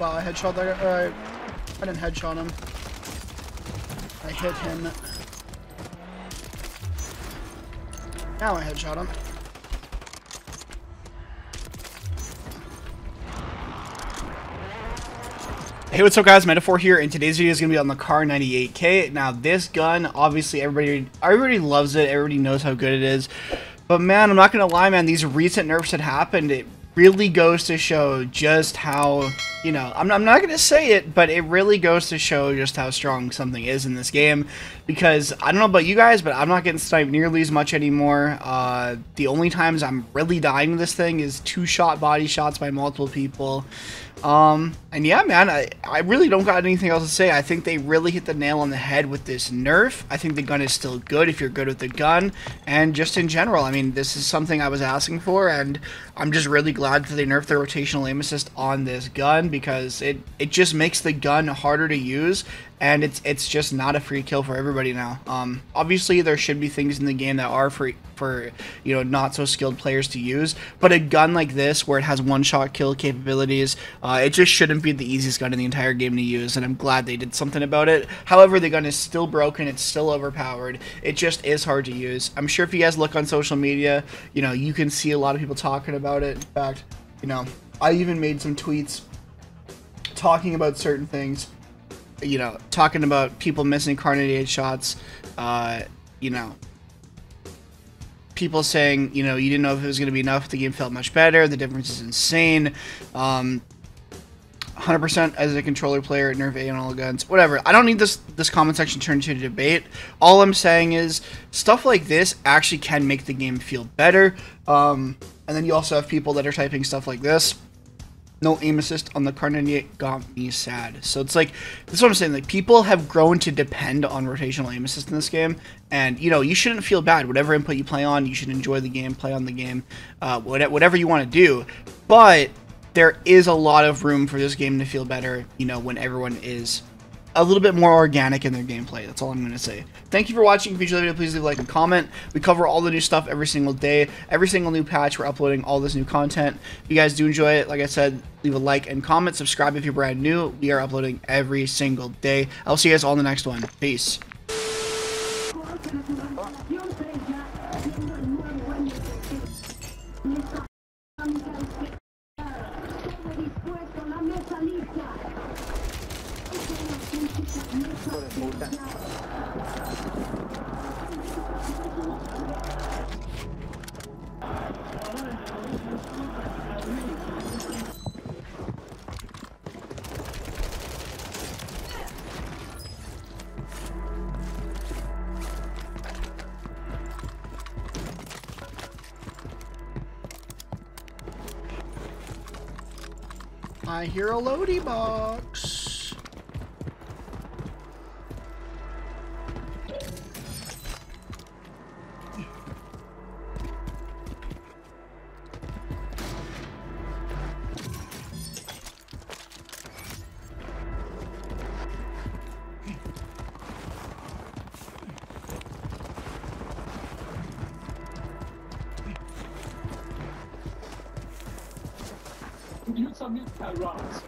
Wow, I headshot that guy. I didn't headshot him. I hit him. Now I headshot him. Hey, what's up guys, Metaphor here, and today's video is going to be on the Kar98k. Now this gun, obviously everybody loves it, everybody knows how good it is. But man, I'm not going to lie man, these recent nerfs that happened, it really goes to show just how, you know, I'm not going to say it, but it really goes to show just how strong something is in this game. Because, I don't know about you guys, but I'm not getting sniped nearly as much anymore. The only times I'm really dying with this thing is two-shot body shots by multiple people. And yeah, man, I really don't got anything else to say. I think they really hit the nail on the head with this nerf. I think the gun is still good if you're good with the gun. And just in general, I mean, this is something I was asking for, and I'm just really glad that they nerfed the rotational aim assist on this gun, because it just makes the gun harder to use, and it's just not a free kill for everybody now. Obviously, there should be things in the game that are free for, you know, not so skilled players to use, but a gun like this where it has one-shot kill capabilities, it just shouldn't be the easiest gun in the entire game to use, and I'm glad they did something about it. However, the gun is still broken, it's still overpowered, it just is hard to use. I'm sure if you guys look on social media, you know, you can see a lot of people talking about it. In fact, you know, I even made some tweets talking about certain things, you know, talking about people missing Kar98 shots, you know, people saying, you know, you didn't know if it was going to be enough, the game felt much better, the difference is insane, 100% as a controller player, nerf A and all guns, whatever. I don't need this comment section turned into a debate. All I'm saying is stuff like this actually can make the game feel better. And then you also have people that are typing stuff like this. No aim assist on the Kar98 got me sad. So it's like, this is what I'm saying, like, people have grown to depend on rotational aim assist in this game, and, you know, you shouldn't feel bad. Whatever input you play on, you should enjoy the game, play on the game, whatever you want to do, but there is a lot of room for this game to feel better, you know, when everyone is a little bit more organic in their gameplay. That's all I'm going to say. Thank you for watching. If you enjoyed the video, please leave a like and comment. We cover all the new stuff every single day. Every single new patch, we're uploading all this new content. If you guys do enjoy it, like I said, leave a like and comment. Subscribe if you're brand new. We are uploading every single day. I'll see you guys all in the next one. Peace. I hear a loadie box. You submit a rounds.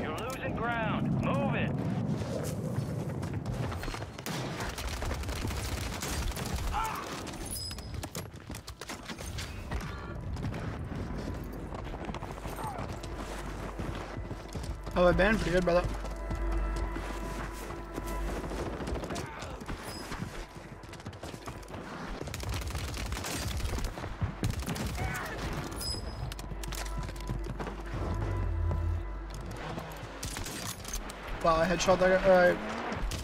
You're losing ground. Move it. Oh, I've been pretty good, brother. Wow, I headshot that guy.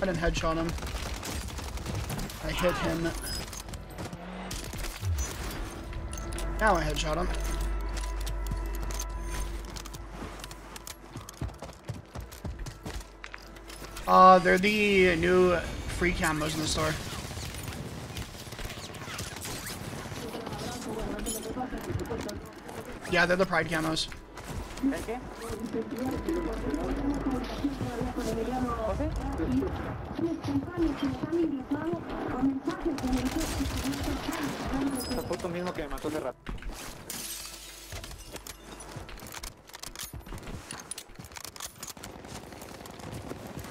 I didn't headshot him. I hit him. Now I headshot him. They're the new free camos in the store. Yeah, they're the Pride camos. ¿El qué? ¿José? Esa foto mismo que me mató hace rato.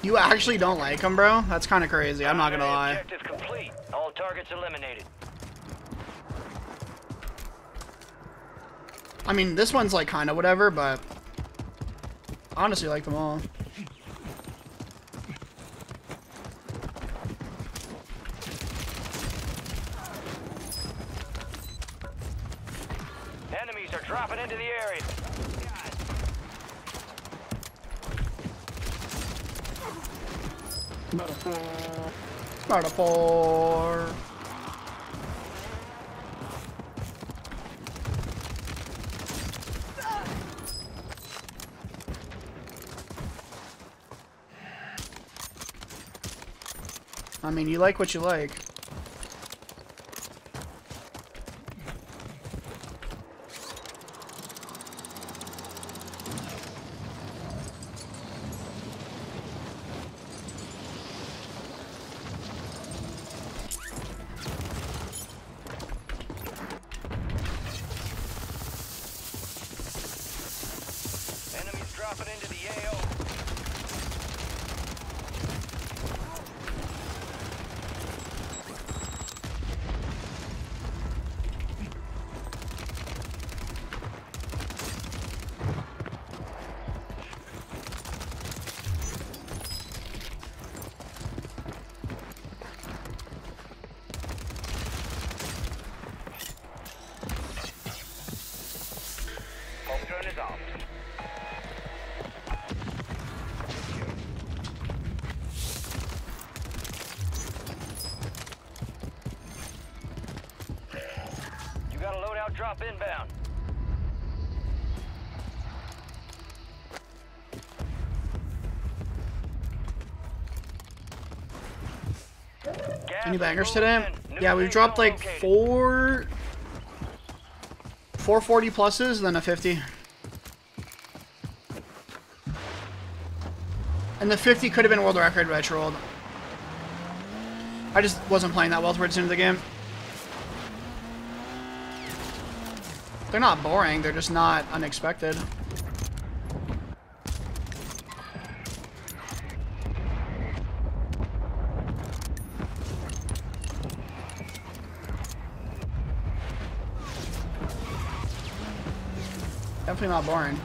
You actually don't like him, bro? That's kind of crazy. I'm not gonna lie. Objective complete. All targets eliminated. I mean, this one's like kind of whatever, but honestly, I like them all. Enemies are dropping into the area. Metaphor. Metaphor. I mean, you like what you like. Enemies dropping into the AO. Drop inbound. Any bangers today? Yeah, we've dropped like four 40 pluses, then a 50. And the 50 could have been world record, but I trolled. I just wasn't playing that well towards the end of the game. They're not boring, they're just not unexpected. Definitely not boring.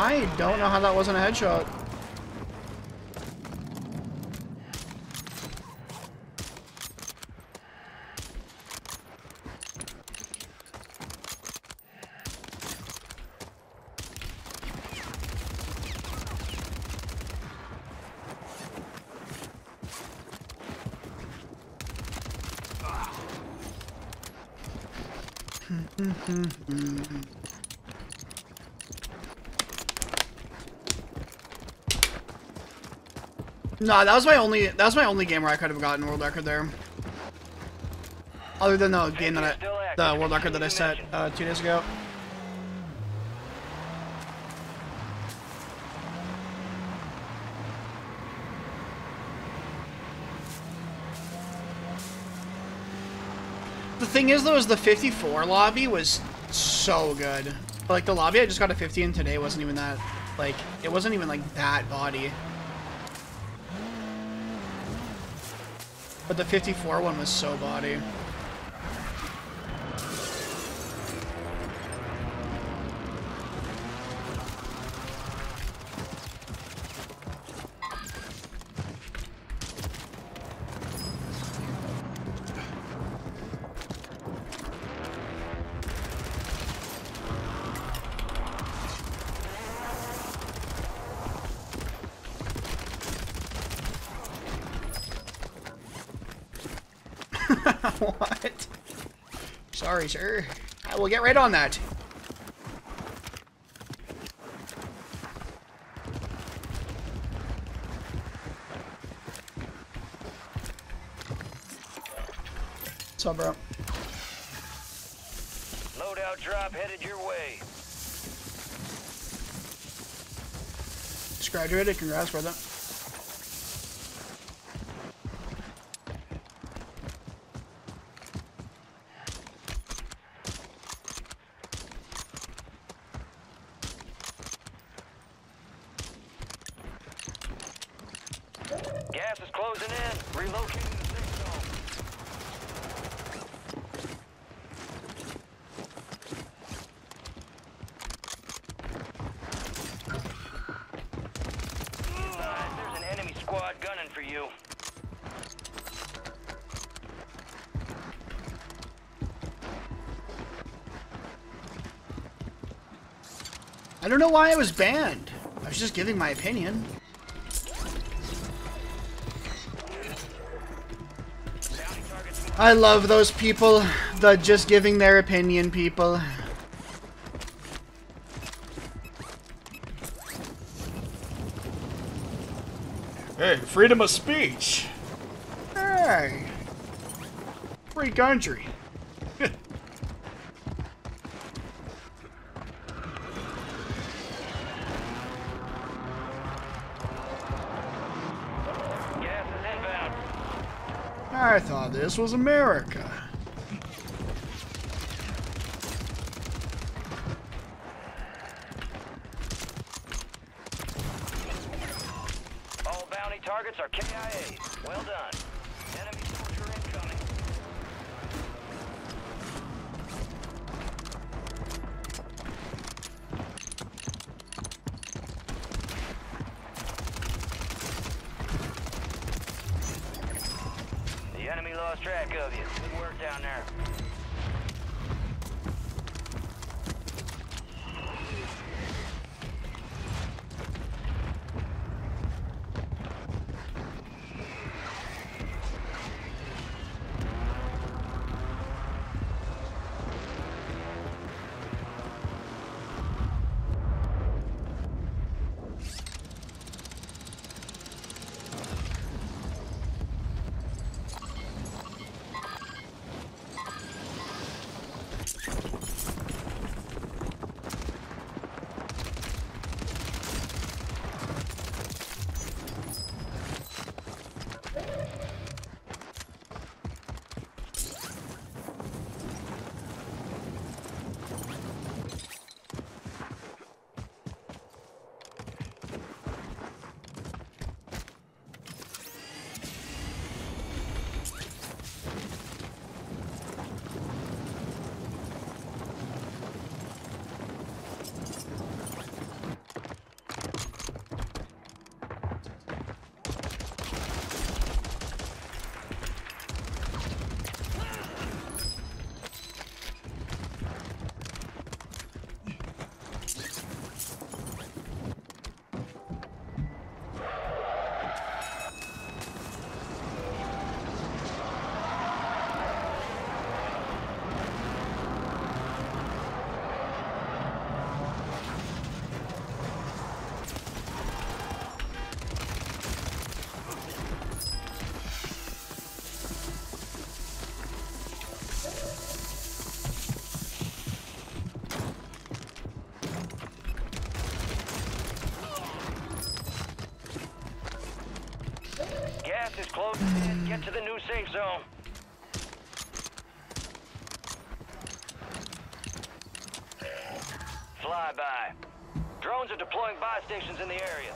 I don't know how that wasn't a headshot. No, that was my only game where I could have gotten world record there. Other than the game that the world record that I set 2 days ago. The thing is though, is the 54 lobby was so good. But, like the lobby I just got a 50 in today wasn't even that. Like it wasn't even like that body. But the 54 one was so body. What? Sorry, sir. I will get right on that. What's up, bro? Loadout drop headed your way. Just graduated. Congrats, brother. Gas is closing in. Relocating the signal. Guys, there's an enemy squad gunning for you. I don't know why I was banned. I was just giving my opinion. I love those people, the just giving their opinion people. Hey, freedom of speech! Hey! Free country! I thought this was America. All bounty targets are KIA. Well done. Enemy soldier incoming. Enemy lost track of you. Good work down there. Is closing in. Get to the new safe zone. Fly by. Drones are deploying buy stations in the area.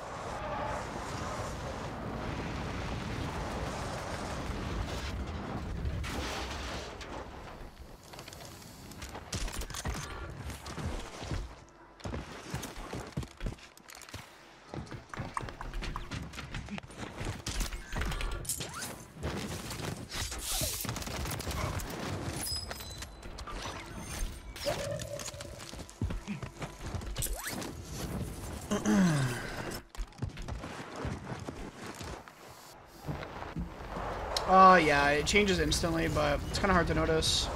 Yeah, it changes instantly, but it's kind of hard to notice.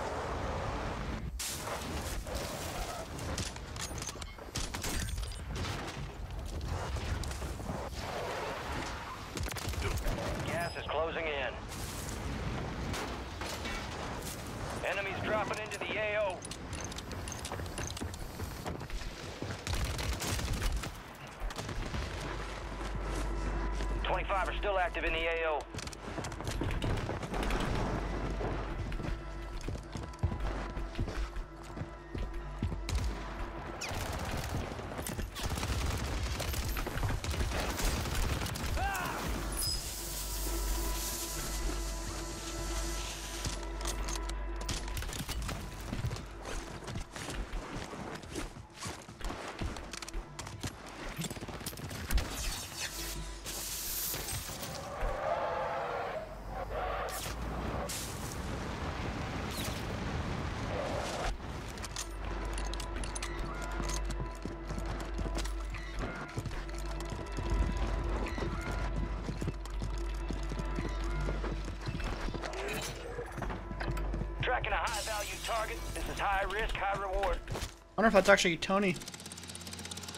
Tracking a high-value target. This is high risk, high reward. I wonder if that's actually Tony.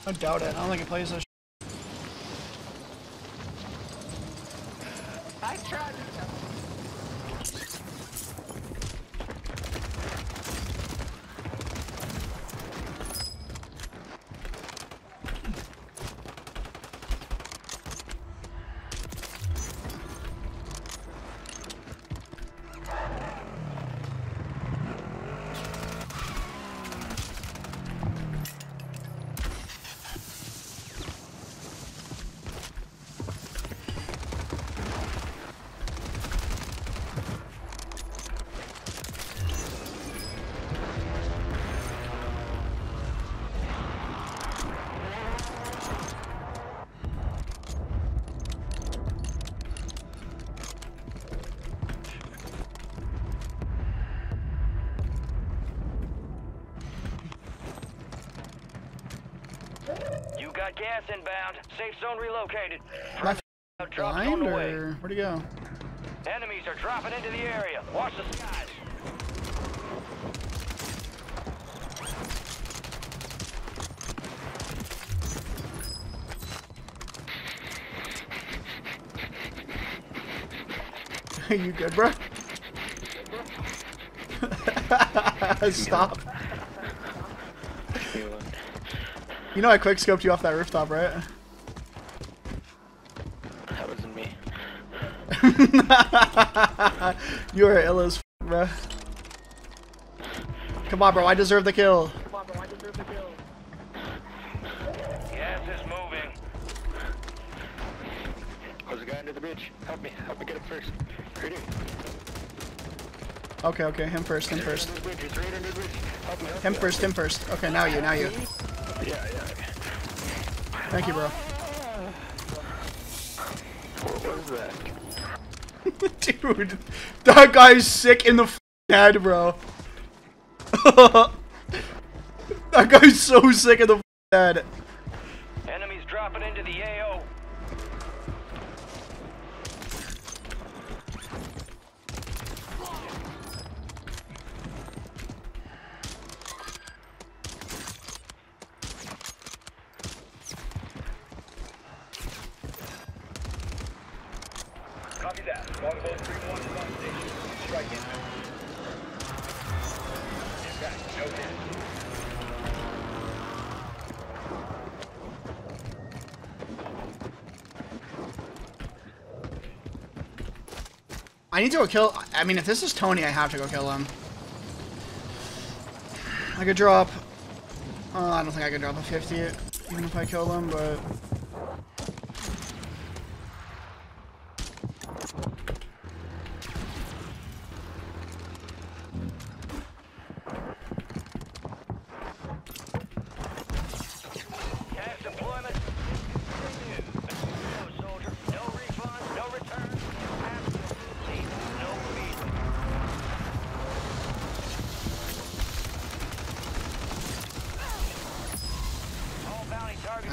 I doubt it. I don't think he plays this. I tried gas inbound. Safe zone relocated. Left blind or where'd he go? Enemies are dropping into the area. Watch the skies. Are you good, bro? Stop. You know I quick-scoped you off that rooftop, right? That wasn't me. You are ill as f***, bro. Come on, bro, I deserve the kill. Yes, it's moving. There's a guy under the bridge. Help me get him first. Right here. Okay, him first. Him first. Okay, now you. Yeah. Thank you, bro. What was that? Dude, that guy's sick in the f***ing head, bro. That guy's so sick in the f***ing head. Enemies dropping into the AO. I need to go kill. I mean, if this is Tony, I have to go kill him. I could drop. I don't think I could drop a 50 even if I kill him, but.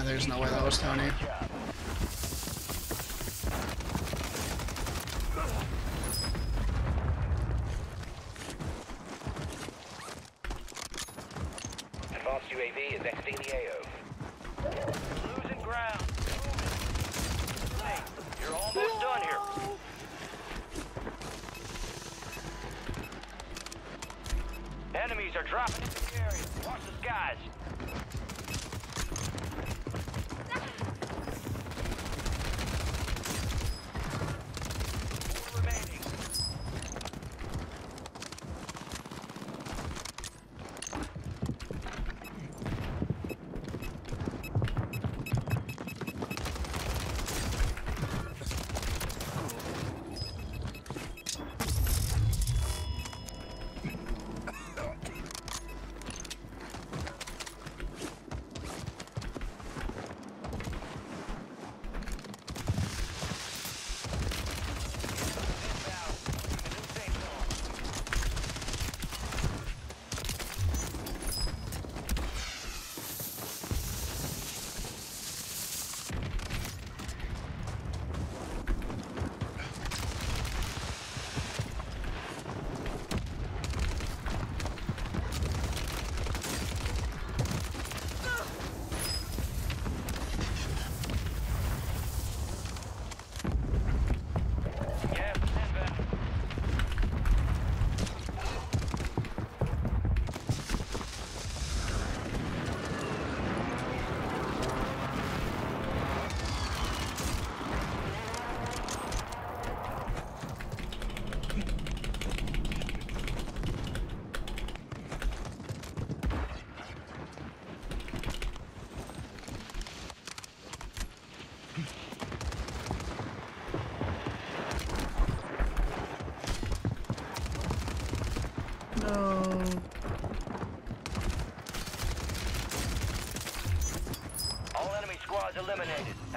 There's no way that was Tony. is exiting the AO. Losing ground. Hey, you're almost done here. Enemies are dropping into the area. Watch the skies.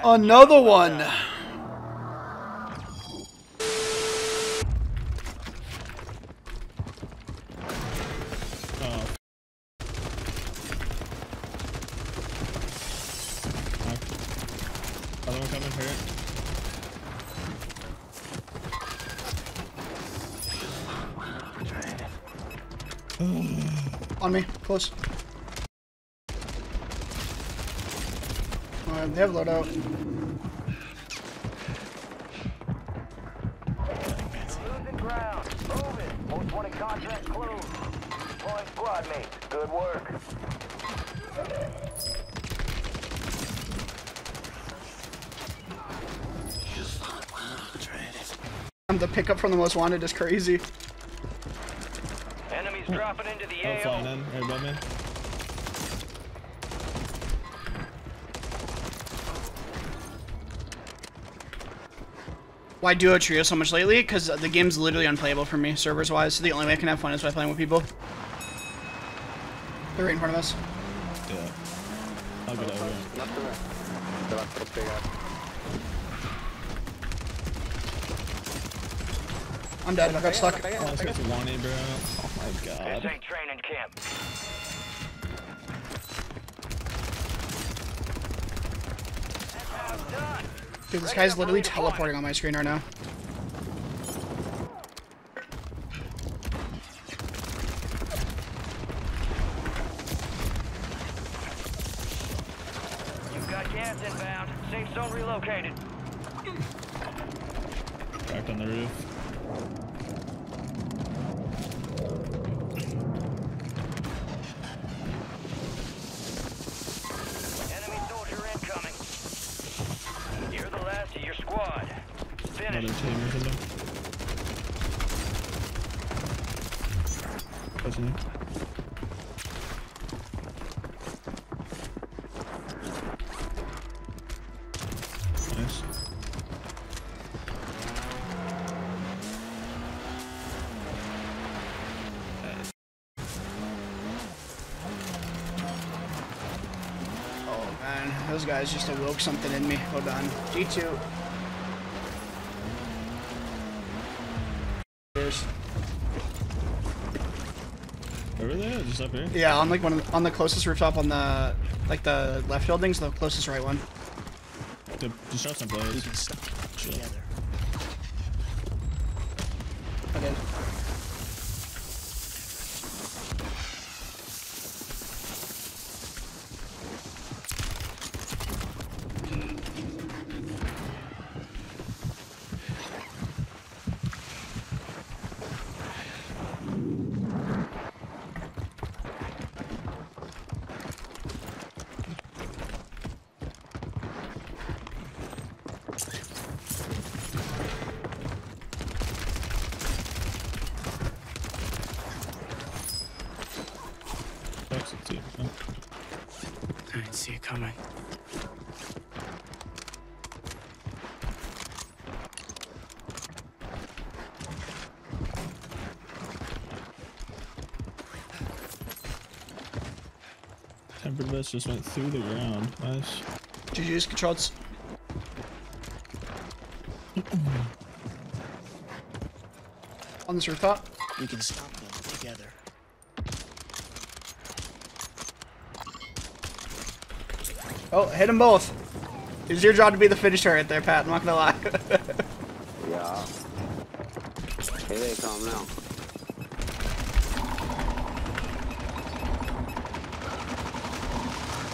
Another one. On me, close. Alright, they have loadout. Losing ground. Moving. Most wanted contract closed. Deploying squad mate. Good work. The pickup from the most wanted is crazy. Enemies dropping into the AO. Why duo trio so much lately? Because the game's literally unplayable for me, servers wise. So the only way I can have fun is by playing with people. They're right in front of us. Yeah. I'll get over it. I'm dead. I got stuck. Oh, I got wanted, bro. Oh my god. This ain't training camp. Dude, this guy's literally teleporting on my screen right now. You've got gas inbound. Safe zone relocated. Cracked on the roof. Those guys just awoke something in me. Hold on. G2. Over there? Just up here? Yeah, on like on the closest rooftop on the like the left buildings, the closest right one. Just shot some players. You can stop together. I did. too. I didn't see it coming. Tempered vest just went through the ground. Nice. Did you use controls? On this rooftop? We can stop them together. Oh, hit them both. It was your job to be the finisher right there, Pat. I'm not gonna lie. Yeah. Here they come now.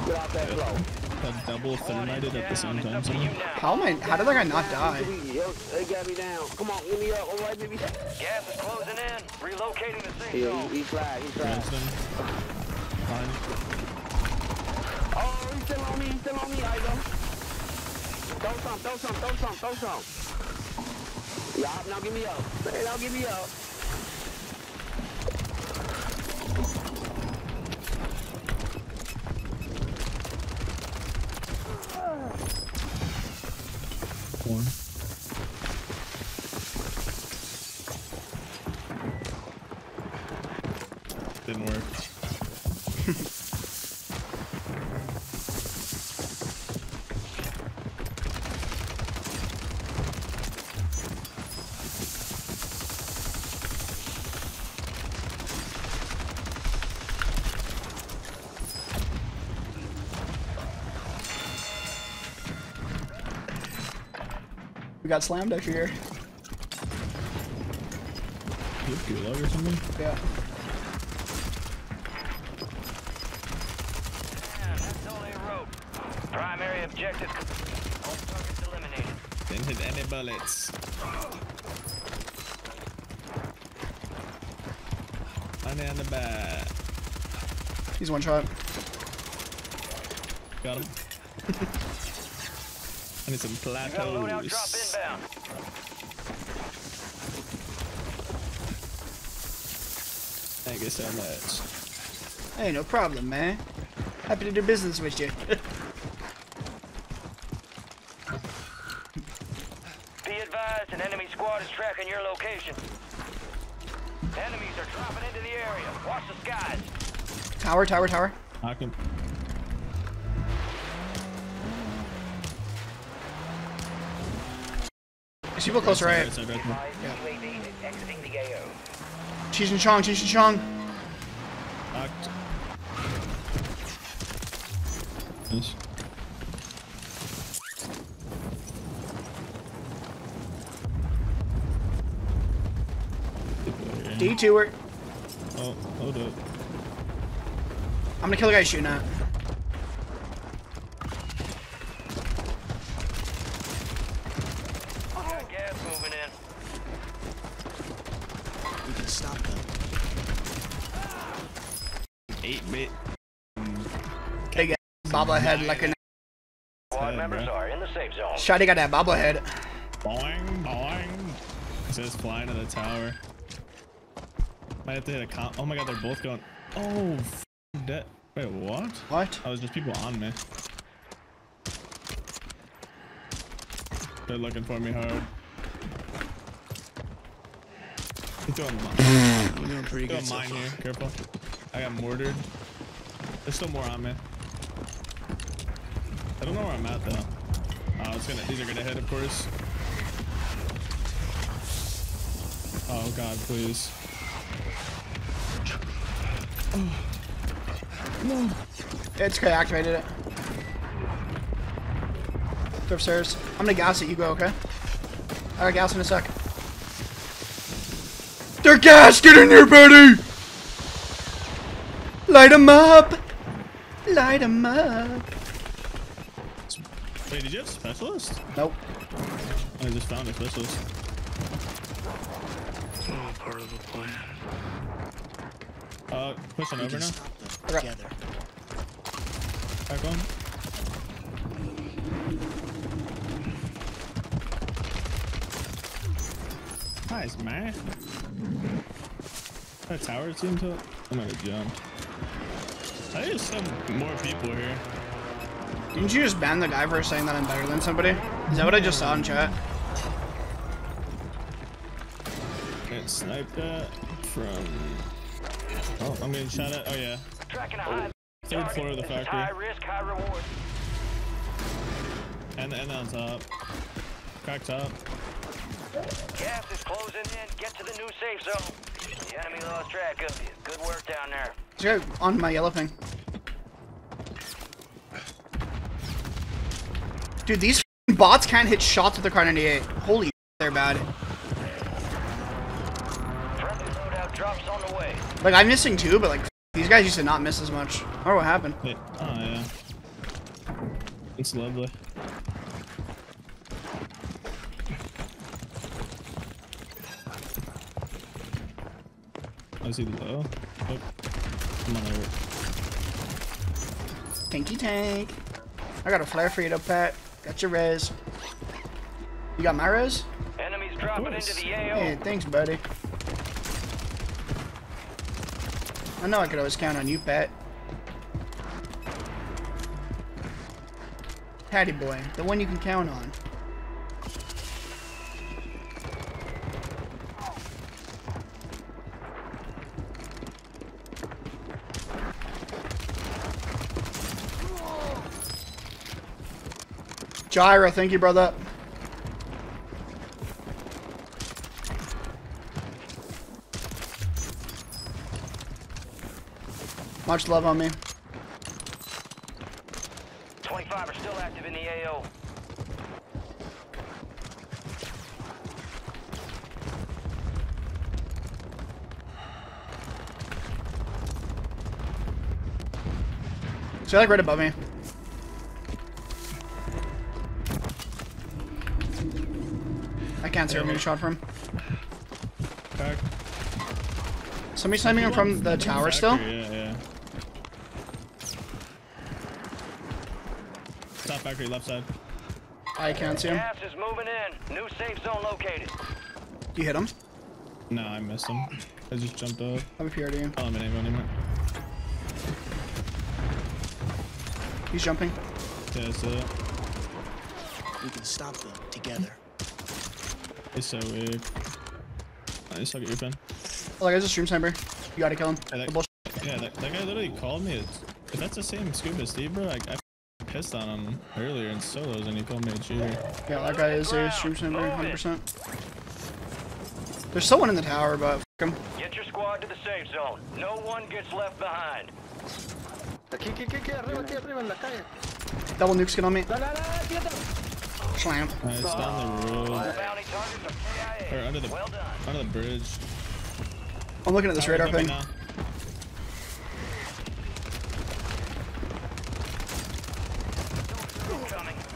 Get out that blow. That double thermited at the same time. How am I? How did that guy not die? They got me down. Come on, give me up. All right, baby. Gas is closing in. Relocating the safe zone. Yeah, he tried. He tried. Oh, he's still on me. He's still on me. I don't. Throw some. Yeah, now give me up. Hey, now give me up. Didn't work. We got slammed over here. You have gulag or something? Yeah. Primary objective. All targets eliminated. Didn't hit any bullets. Money on the back. He's one shot. Got him. I need some plateaus. Out, drop inbound. Thank you so much. Hey, no problem, man. Happy to do business with you. An enemy squad is tracking your location. Enemies are dropping into the area. Watch the skies. Tower. Knock him. There's people close right. Yeah. Cheech and Chong. Knocked. Nice. Detoured. Oh, hold up. I'm gonna kill the guy shooting at. Got gas moving in. We can stop them. 8-bit. They got bobblehead like an. Squad members are in the safe zone. Shotty got that bobblehead. Boing, boing. It's just flying to the tower. Might have to hit a comp. Oh my god, they're both going. Oh, that. Wait, what? What? Oh, it was just people on me. They're looking for me hard. I'm throwing mine. We're doing pretty good. Mine here. Careful. I got mortared. There's still more on me. I don't know where I'm at though. These are gonna hit, of course. Oh god, please. Oh. No. It's okay, I activated it. Go upstairs. I'm gonna gas it, you go, okay? I got gas in a sec. They're gas! Get in here, buddy! Light them up! Light them up! Wait, did you have specialist? Nope. I just found a specialist. Oh, part of the plan. Pushing over now. Together. Back on. Nice, man. That tower seems to. I'm gonna jump. I just have more people here. Didn't you just ban the guy for saying that I'm better than somebody? Is that what I just saw in chat? Can't snipe that from... Oh, I'm getting shot at. Oh, yeah. Oh. Third floor of the factory. High risk, high reward. And on top. Crack top. Gas is closing in. Get to the new safe zone. The enemy lost track of you. Good work down there. Sure, on my yellow thing. Dude, these bots can't hit shots with the Kar98. Holy, they're bad. Friendly loadout drops on the way. Like, I'm missing too, but like, these guys used to not miss as much. I don't know what happened. Wait, oh, yeah. It's lovely. I see the low. Oh, come on over. Tanky tank. I got a flare for you to pet. Got your res. You got my res? Enemies dropping into the AO. Hey, thanks, buddy. I know I could always count on you, pet. Patty boy, the one you can count on. Gyra, thank you, brother. Much love on me. 25 are still active in the AO. So like right above me. I can't see where I'm getting shot from. Back. Somebody's sniping him from the tower still? Yeah. Top factory, left side. I can't see him. Gas is moving in. New safe zone located. You hit him? No, I missed him. I just jumped up. I'm a PRD. Oh, I'm an aim anymore. He's jumping. Yeah, so. We can stop them together. He's so weird. I just get your pen. Oh, that guy's a stream sniper. You gotta kill him. Yeah, that guy literally called me. If that's the same scoop as Steve, bro, like, I pissed on him earlier in solos and he called me a cheater. Yeah, that guy is a stream sniper, 100%. There's someone in the tower, but f*** him. Get your squad to the safe zone. No one gets left behind. Double nuke skin on me. Slam. It's down the road. Or under the bridge. I'm looking at this radar thing.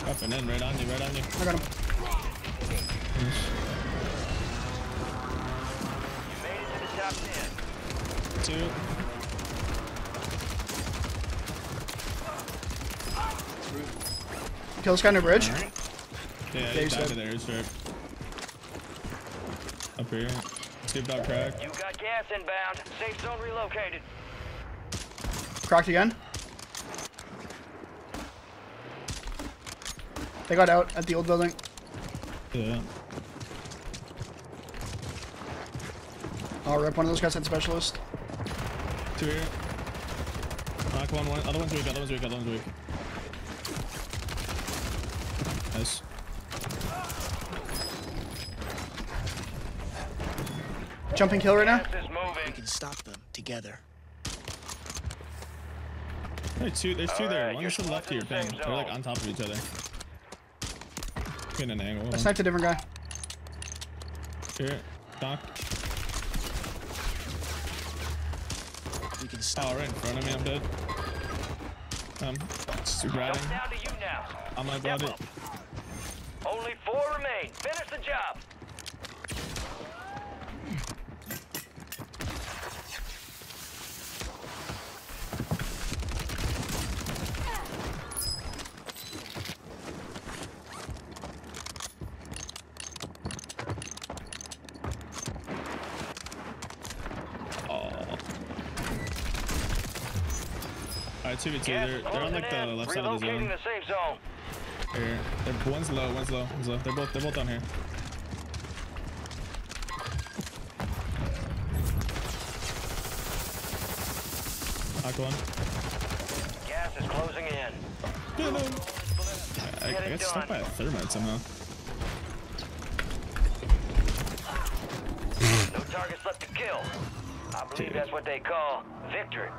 Dropping in, right on you, right on you. I got him. You made it to the top 10. Two. Kill this guy under bridge. Yeah, he's back there, he's right. Up here. Scoop out crack. You got gas inbound. Safe zone relocated. Cracked again. They got out at the old building. Yeah. I'll rip one of those guys at specialist. Two here. Knock one. Other one's weak. Nice. Jumping kill right now. We can stop them together. There's two there. One's to the left here. Bang. They're like on top of each other. Getting an angle. I sniped a different guy. Here, Doc. We can stop. Oh, right in front of me. I'm dead. Super riding. On my body. Only four remain. Finish the job. All right, 2v2. They're on like the left side of the zone. Here, one's low, one's low, one's low. They're both down here. Knocked one. Gas is closing in. Get him. I got stuck by a thermite somehow. No targets left to kill. I believe that's what they call victory.